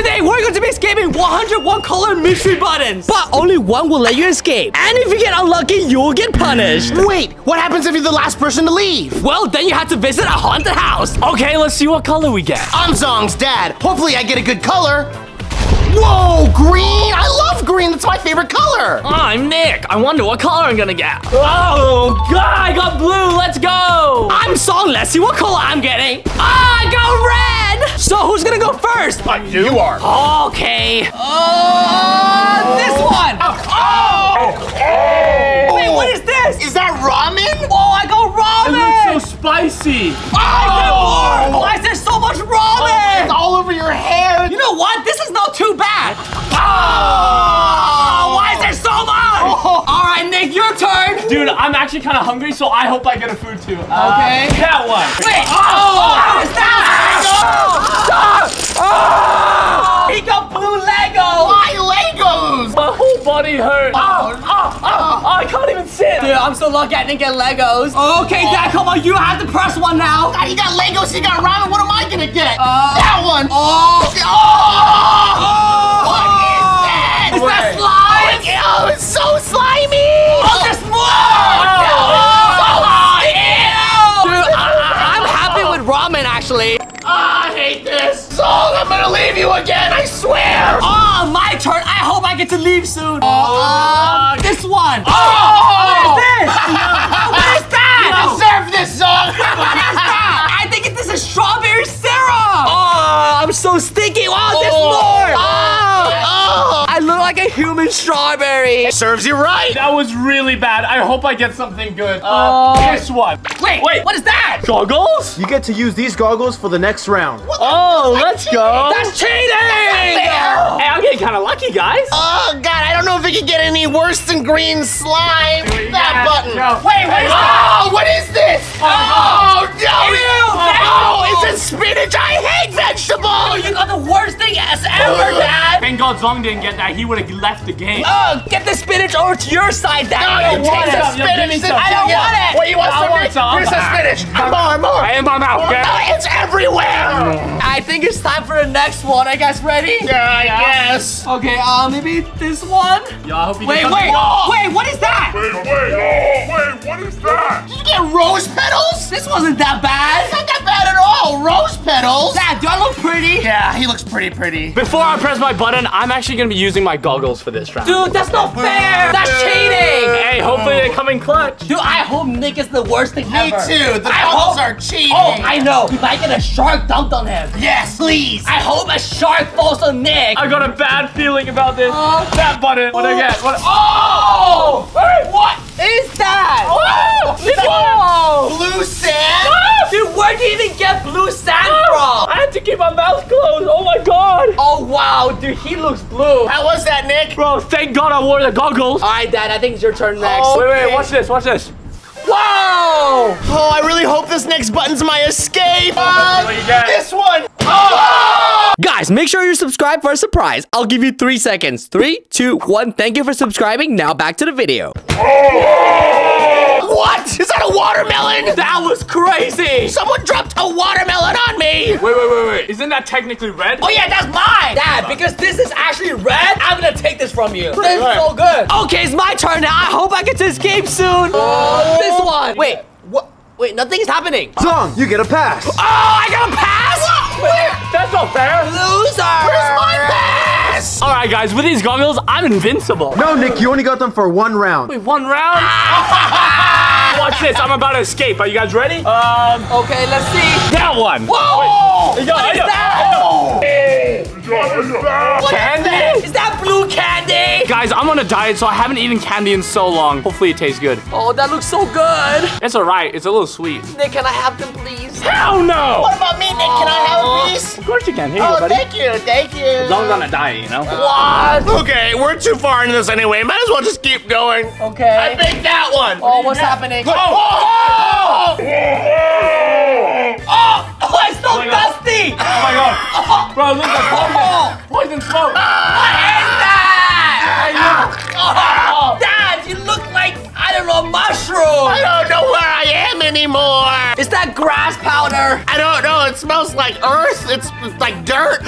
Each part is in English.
Today, we're going to be escaping 101 color mystery buttons. But only one will let you escape. And if you get unlucky, you'll get punished. Wait, what happens if you're the last person to leave? Well, then you have to visit a haunted house. Okay, let's see what color we get. I'm Zhong's dad. Hopefully, I get a good color. Whoa, green! I love green! That's my favorite color! I'm Nick. I wonder what color I'm gonna get. Oh, God! I got blue! Let's go! I'm Zhong. Let's see what color I'm getting. Ah, I got red! So who's gonna go first? You are. Okay. This one! Oh! Wait, what is this? Is that ramen? Oh, I got ramen! It looks so spicy! Oh! Why is there so much ramen? It's all over your hair! You know what? This is not too bad! Oh! Why is there so much? Oh. Alright, Nick, your turn! Dude, I'm actually kind of hungry, so I hope I get a food too. Okay. That one! Wait! Oh! How is that? Oh! Oh! He got blue Legos! Why Legos? My whole body hurts! I can't even sit. Dude, I'm so lucky I didn't get Legos. Okay, Dad, come on. You have to press one now. Dad, you got Legos, you got ramen. What am I gonna get? That one. What is that? Is that slime? Oh, it's so slimy. Oh, there's more. Dude, I'm happy with ramen, actually. I hate this. So I'm gonna leave you again, I swear. Oh, my turn. I hope I get to leave soon. This one. What is this? What is that? You deserve this, Zhong. What is that? I think this is strawberry syrup. Oh, I'm so sticky. Oh, there's more. I look like a human strawberry. Serves you right. That was really bad. I hope I get something good. This one. Wait, what is that? Goggles? You get to use these goggles for the next round. Let's go. That's cheating! That's not fair. Hey, I'm getting kind of lucky, guys. Oh, God, I don't know if it could get any worse than green slime. That button. No. Wait, what is this? No, it's a spinach. I hate vegetables. You got the worst thing ever, Dad. Thank God Zhong didn't get that. He would have left the game. Oh, get the spinach over to your side, Dad. No, you take the spinach. I don't want it. Wait, you want some? Here's some spinach. More. I am my mouth. Oh, it's everywhere. I think it's time for the next one. I guess ready? Yeah, I guess. Okay, maybe this one. Yeah, I hope you get Wait, what is that? Wait, what is that? Did you get rose petals? This wasn't that bad. It's not that bad at all. Rose petals? Dad, do I look pretty? Yeah, he looks pretty. Before I press my button, I'm actually gonna be using my goggles for this round. Dude, that's not fair. That's cheating. Hey, hopefully they come in clutch. Dude, I hope Nick is the worst thing ever. Me too. The goggles are cheating. Oh, I know. If I get a shark dumped on him. Yes, please. I hope a shark falls on Nick. I got a bad feeling about this. That button. What do I get? Hey, what is that? Blue sand? Dude, where do you even get blue sand from? I had to keep my mouth closed. Oh my God. Oh wow, dude, he looks blue. How was that, Nick? Bro, thank God I wore the goggles. All right, Dad, I think it's your turn next. Wait, watch this. Wow! Oh, I really hope this next button's my escape. This one. Guys, make sure you subscribe for a surprise. I'll give you 3 seconds. 3, 2, 1. Thank you for subscribing. Now back to the video. What? Is that a watermelon? That was crazy. Someone dropped a watermelon on me. Wait. Isn't that technically red? Oh, yeah, that's mine. Dad, because this is actually red, I'm going to take this from you. This is so good. Okay, it's my turn now. I hope I get to escape soon. This one. Wait, what? Wait, nothing's happening. Zhong, you get a pass. Oh, I got a pass? Where? That's not fair. Loser. Where's my pass? All right, guys, with these goggles, I'm invincible. No, Nick, you only got them for one round. Wait, one round? Watch this, I'm about to escape. Are you guys ready? Okay, let's see. That one. Whoa! Wait, what is that? Candy? Is that blue candy? Guys, I'm on a diet, so I haven't eaten candy in so long. Hopefully it tastes good. Oh, that looks so good. It's all right. It's a little sweet. Nick, can I have them, please? Hell no! What about me, Nick? Can I have a piece? Of course you can. Here you go, buddy. Thank you. As long as I'm on a diet, you know? What? Okay, we're too far into this anyway. Might as well just keep going. Okay. I picked that one. Oh, what's happening? Oh, it's so dusty! Oh my God. Bro, look at that. Poison smoke. What is that? Dad, you look like, I don't know, mushroom. I don't know where I am. anymore. Is that grass powder? I don't know. It smells like earth. It's like dirt.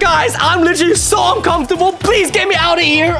Guys, I'm literally so uncomfortable. Please get me out of here.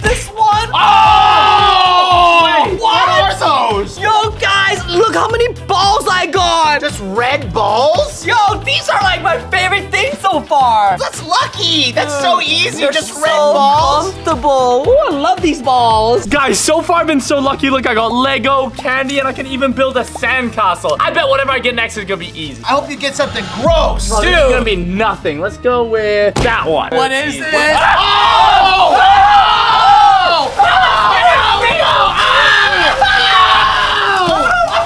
This one. Oh! Wait, what are those? Yo, guys, look how many balls I got. Just red balls? Yo, these are like my favorite thing so far. That's lucky. That's so easy. Just red balls. Comfortable. Ooh, I love these balls. Guys, so far I've been so lucky. Look, I got Lego, candy, and I can even build a sandcastle. I bet whatever I get next is gonna be easy. I hope you get something gross, dude. It's gonna be nothing. Let's go with that one. What is this? Oh! Oh!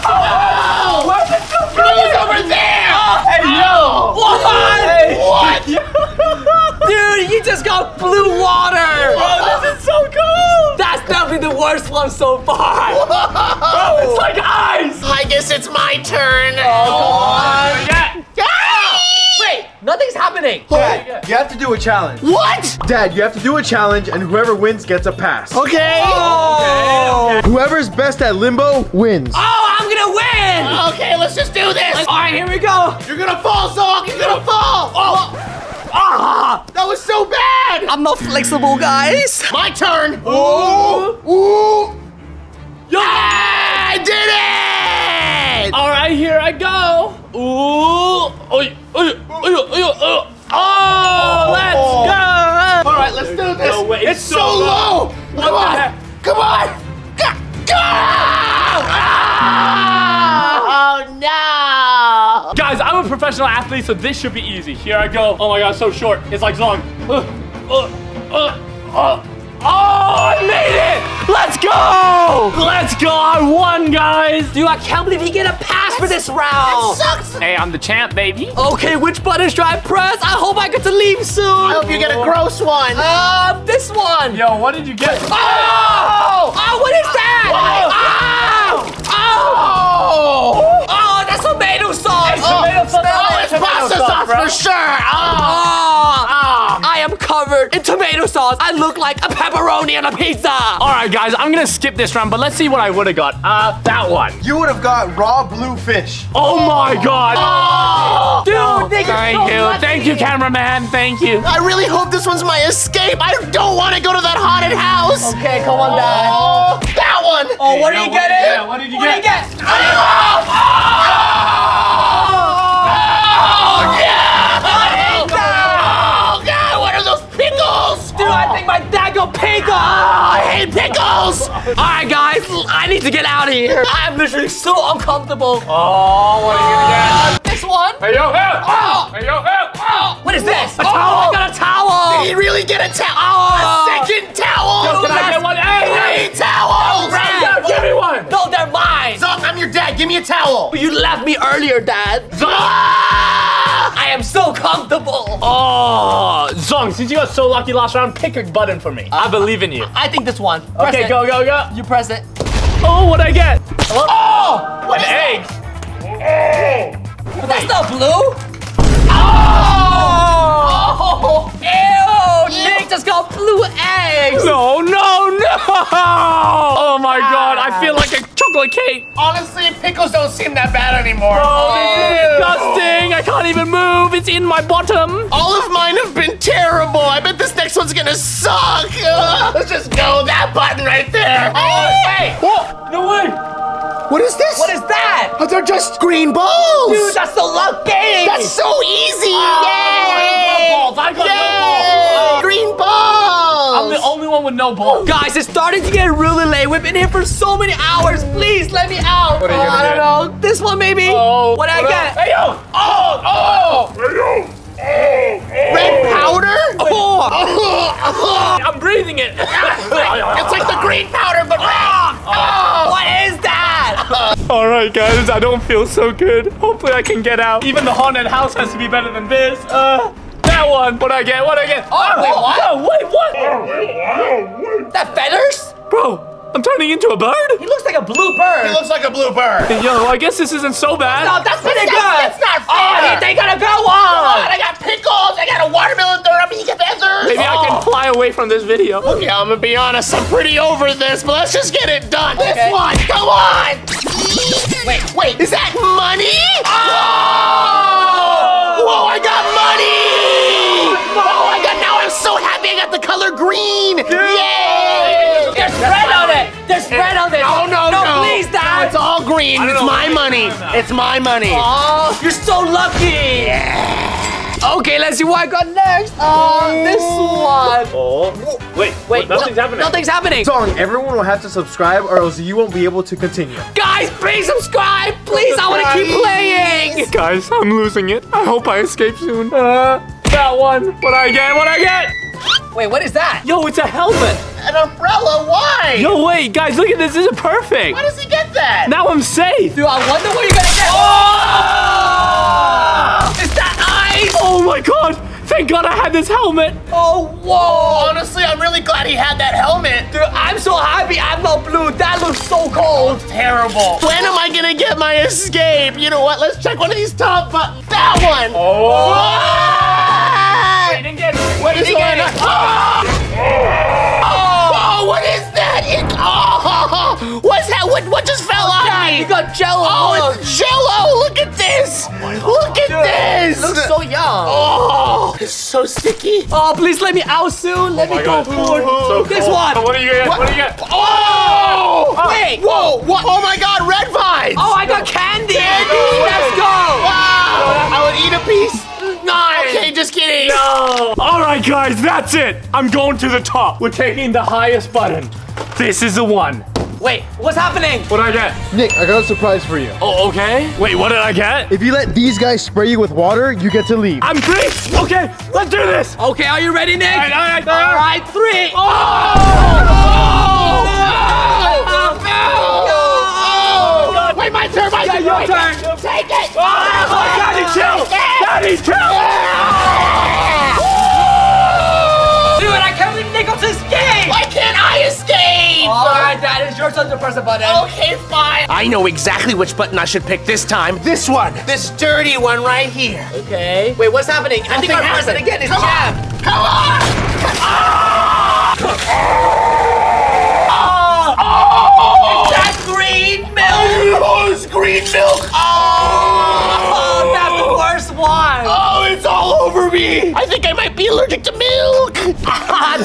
Oh! Where's the two brothers over there? Hey, yo! What? Dude, you just got blue water. Bro, this is so cool. That's definitely the worst one so far. Bro, it's like ice. I guess it's my turn. Oh, come on. Yeah. Nothing's happening. Dad, you have to do a challenge. What? Dad, you have to do a challenge, and whoever wins gets a pass. Okay. Oh, okay. Whoever's best at limbo wins. Oh, I'm gonna win. Okay, let's just do this. All right, here we go. You're gonna fall, Zhong. You're gonna fall. Oh. Ah. That was so bad. I'm not flexible, guys. My turn. Ooh. Ooh. Yeah, I did it. All right, here I go. Ooh. Oy. Oh, let's go! All right, let's do this. No way. It's so low. Come on, come on! Go! Oh no! Guys, I'm a professional athlete, so this should be easy. Here I go. Oh my God, so short. It's like Zhong. Oh, I made it! Let's go! Let's go! I won, guys! Dude, I can't believe you get a pass for this round! That sucks! Hey, I'm the champ, baby. Okay, which button should I press? I hope I get to leave soon! I hope you get a gross one! This one! Yo, what did you get? Oh! Oh, what is that? Oh! Oh! Oh, oh that's tomato sauce! Hey, tomato sauce! Oh, it's pasta sauce for sure! Oh! I am covered in tomato sauce. I look like a pepperoni on a pizza. All right, guys, I'm gonna skip this round, but let's see what I would have got. That one. You would have got raw blue fish. Oh my God. Oh. Dude, thank you so much. Thank you, cameraman. Thank you. I really hope this one's my escape. I don't want to go to that haunted house. Okay, come on, Dad. Oh. That one. Oh, what did you get? Yeah, what did you get? Pickles! Oh, I hate pickles! All right, guys, I need to get out of here. I'm literally so uncomfortable. Oh, what are you gonna get? This one. Hey, yo, help! Oh. Hey, yo, help! Oh. What is this? A towel! I got a towel! Did he really get a towel? Oh. A second towel! Yo, can I get one? Hey, three towels! Right, give me one! No, they're mine! Zhong, I'm your dad. Give me a towel. But you left me earlier, Dad. I am so comfortable. Oh, Zhong, since you got so lucky last round, pick a button for me. I believe in you. I think this one. Okay, go, go, go. You press it. Oh, what'd I get? Hello? Oh, what is egg. That? Egg. That's not blue. Oh! Oh. Ew, Nick just got blue eggs. No, no, no. Oh, my God. I feel like a chocolate cake. Honestly, pickles don't seem that bad anymore. Oh, disgusting. I can't even move. It's in my bottom. All of mine have been terrible. I bet this next one's going to suck. Let's just go. That button right there. Oh, wait. Whoa. No way. What is this? What is that? Oh, they're just green balls. Dude, that's so lucky. That's so easy. Oh, yay. I got no balls. Green balls. I'm the only one with no balls. Guys, it's starting to get really late. We've been here for so many hours. Please let me out. What are you gonna get? I don't know. This one, maybe. Oh, what I get? Hey, yo. Oh, oh. Hey, yo. Oh. Red powder? Oh. Oh. I'm breathing it. It's like the green powder, but red. Oh. What is that? All right, guys, I don't feel so good. Hopefully, I can get out. Even the haunted house has to be better than this. That one. What'd I get? What'd I get? Oh, wait, what? No, wait, what? Oh, that feathers? Bro, I'm turning into a bird? He looks like a blue bird. He looks like a blue bird. Yo, I guess this isn't so bad. No, that's pretty good. That's not fair. Oh, they got a good one. I got pickles. I got a watermelon thrown up. You get feathers. Maybe I can fly away from this video. Okay, I'm going to be honest. I'm pretty over this, but let's just get it done. Okay. This one. Come on. Wait, is that money? Oh! Whoa, I got money! Oh my God, now I'm so happy I got the color green! Yay! There's red on it! There's red on it! Oh no, no! No, please, Dad! No, it's all green, it's my money! It's my money! Oh, you're so lucky! Yeah! Okay, let's see what I got next. This one. Oh, wait, nothing's happening. Nothing's happening. Sorry, everyone will have to subscribe or else you won't be able to continue. Guys, please subscribe. Please, I want to keep playing. Guys, I'm losing it. I hope I escape soon. That one. What I get? Wait, what is that? Yo, it's a helmet. An umbrella, why? Yo, wait, guys, look at this. This is perfect. Why does he get that? Now I'm safe. Dude, I wonder what you're going to get. Oh! Is that ice? Oh, my God. Thank God I had this helmet. Oh, whoa. Honestly, I'm really glad he had that helmet. Dude, I'm so happy I'm not blue. That looks so cold. That looks terrible. When am I going to get my escape? You know what? Let's check one of these top buttons. That one. Oh. Wait, didn't get it. What is that? Oh. Oh, what is that? It's, oh, what's that? What just fell on me? You got Jell-O. Oh, it's Jell-O. Look at this. Look at this. It looks so yum. Oh, it's so sticky. Oh, please let me out soon. Let me go forward. So this one. What do you get? What do you get? Oh, wait. Whoa. What? Oh, my God. Red vines. Oh, I got candy. Let's go. Wow. I would eat a piece. Nine. Okay, just kidding. No. All right, guys, that's it. I'm going to the top. We're taking the highest button. This is the one. Wait, what's happening? What did I get? Nick, I got a surprise for you. Oh, okay. Wait, what did I get? If you let these guys spray you with water, you get to leave. I'm free. Okay, let's do this. Okay, are you ready, Nick? All right, three. Oh! No! Wait, my turn, my turn. Yeah, your turn. Take it. Oh, Daddy, chill. Daddy, chill. Yeah. Dude, I can't believe Nichols escaped. Why can't I escape? All right, Dad, it's your turn to press a button. Okay, fine. I know exactly which button I should pick this time. This one. This dirty one right here. Okay. Wait, what's happening? I think I'm pressing again. It's jab. Come on. Oh. Is that green milk? Oh, it's green milk. Oh, that's the worst one. Oh, it's all over me. I think I might be allergic to milk.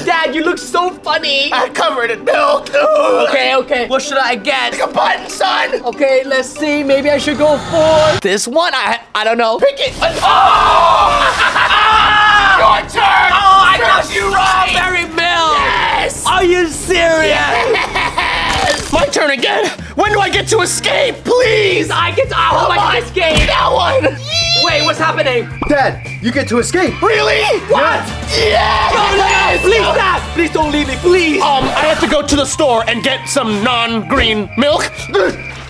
Dad, you look so funny. I'm covered in milk. Okay. What should I get? Pick a button, son. Okay, let's see. Maybe I should go for this one. I don't know. Pick it. Oh! Your turn. Oh, I got you strawberry milk. Yes. Are you serious? Yes. My turn again. When do I get to escape? Please! I get to escape! That one! Wait, what's happening? Dad, you get to escape! Really? What? Yeah! No, please, Dad! Please don't leave me, please! I have to go to the store and get some non-green milk.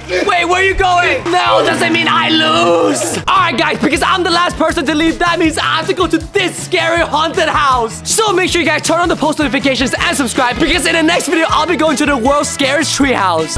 Wait, where are you going? No, doesn't mean I lose. All right, guys, because I'm the last person to leave, that means I have to go to this scary haunted house. So make sure you guys turn on the post notifications and subscribe because in the next video, I'll be going to the world's scariest treehouse.